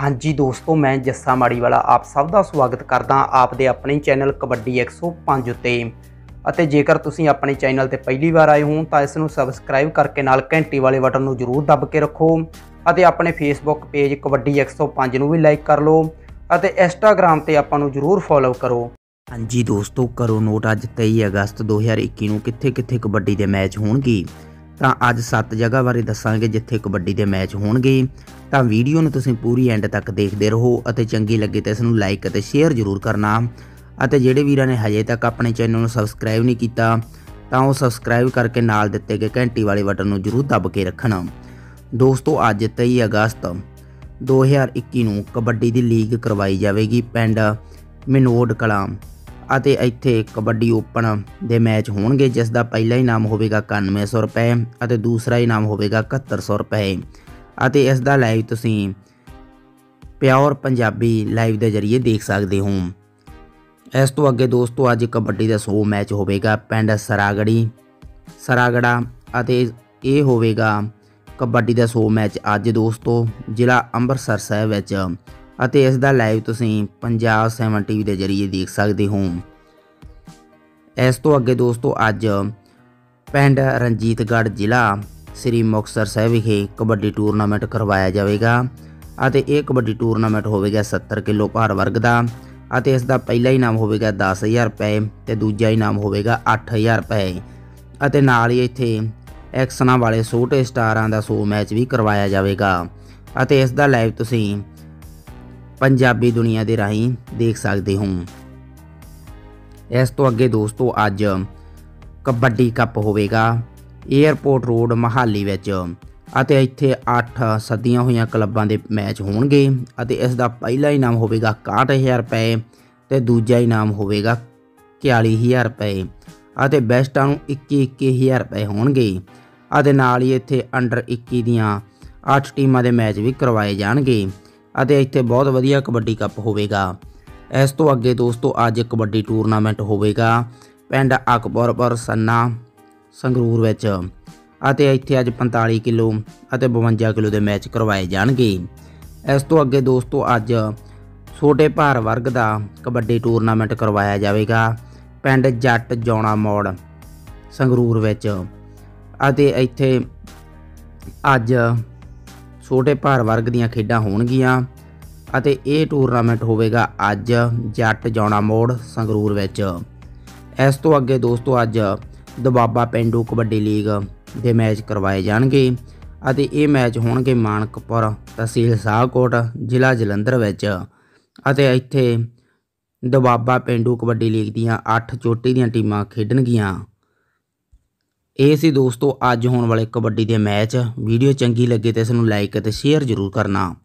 हाँ जी दोस्तों, मैं जस्सा माड़ी वाला आप सब का स्वागत करदा आपके अपने चैनल कबड्डी 105 उत्ते। जेकर तुसीं अपने चैनल ते पहली बार आए हो तो इसनूं सबसक्राइब करके नाल घंटी वाले बटन नूं जरूर दब के रखो। अपने फेसबुक पेज कबड्डी 105 नूं भी लाइक कर लो। इंस्टाग्राम ते आपां नूं जरूर फॉलो करो। हाँ जी दोस्तों, करो नोट अज 23 अगस्त 2021 कित्थे कित्थे कबड्डी के मैच होणगे। तो अज 7 जगह बारे दसांगे जिथे कबड्डी के मैच होणगे। तो वीडियो में तुसीं पूरी एंड तक देखते रहो। चंगी लगे तो इसनूं लाइक और शेयर जरूर करना। जिहड़े वीरां ने हजे तक अपने चैनल नूं सबसक्राइब नहीं कीता तां ओह सबसक्राइब करके नाल दित्ते गए घंटी वाले बटन नूं जरूर दब के रखना। दोस्तों, अज 23 अगस्त 2021 नूं कबड्डी की लीग करवाई जाएगी पिंड मनोड कलां। इत्थे कबड्डी ओपन दे मैच होणगे, जिस दा पहला इनाम होगा 9100 रुपए और दूसरा इनाम होगा 7100 रुपए। अते इस दा लाइव तुसीं प्योर पंजाबी लाइव के जरिए देख सकते हो। इस तो अगे दोस्तों अज कबड्डी का 100 मैच होगा पिंड सरागड़ा। ये होगा कबड्डी का 100 मैच अज दोस्तों जिला अंबरसर साहिब विच। इस दा लाइव तुसीं पंजाब 7 TV के जरिए देख सकते हो। इस तो अगे दोस्तों अज पिंड रंजीतगढ़ जिला श्री मुक्तसर साहिब विखे कबड्डी टूरनामेंट करवाया जाएगा। ये कबड्डी टूरनामेंट होगा 70 किलो भार वर्ग का। इसका पहला इनाम होगा 10,000 रुपए तो दूजा इनाम होगा 8,000 रुपए। नाल ही इत्थे एक्सना वाले छोटे स्टारां का 100 मैच भी करवाया जाएगा। इसका लाइव तुसीं पंजाबी दुनिया के राही देख सकते हो। इस तो अगे दोस्तों अज कबड्डी कप होगा एयरपोर्ट रोड मोहाली। इत्थे 8 सदियां हुई क्लबां के मैच होणगे। इसका पहला इनाम होगा 61,000 रुपए तो दूजा इनाम होगा 41,000 रुपए। बेस्टां नूं 21,000 रुपए होणगे। नाल ही इत्थे अंडर 21 दीआं 8 टीमां दे मैच भी करवाए जाणगे। इत्थे बहुत वधिया कबड्डी कप होगा। इस तो अगे दोस्तों अज कबड्डी टूरनामेंट होगा पिंड अकबरपुर संगरूर। इत्थे अज 45 किलो और 52 किलो के मैच करवाए जाएंगे। इस तो अगे दोस्तों अज छोटे भार वर्ग का कबड्डी टूरनामेंट करवाया जाएगा पिंड जट जौना मोड़ संगरूर। इत्थे अज छोटे भार वर्ग दीयां खेडां होणगीयां। ये टूरनामेंट होगा अज जट जौना मोड़ संगरूर। इस तो अगे दोस्तों अज दबाबा पेंडू कबड्डी लीग के मैच करवाए जाएंगे। ये मैच होणगे मानकपुर तहसील साहाकोट जिला जलंधर। इत्थे दबाबा पेंडू कबड्डी लीग दीयां 8 चोटी दीयां टीमां खेडणगीयां। ये सी दोस्तों अज होने वाले कबड्डी के मैच। वीडियो चंगी लगे तो इसनूं लाइक और शेयर जरूर करना।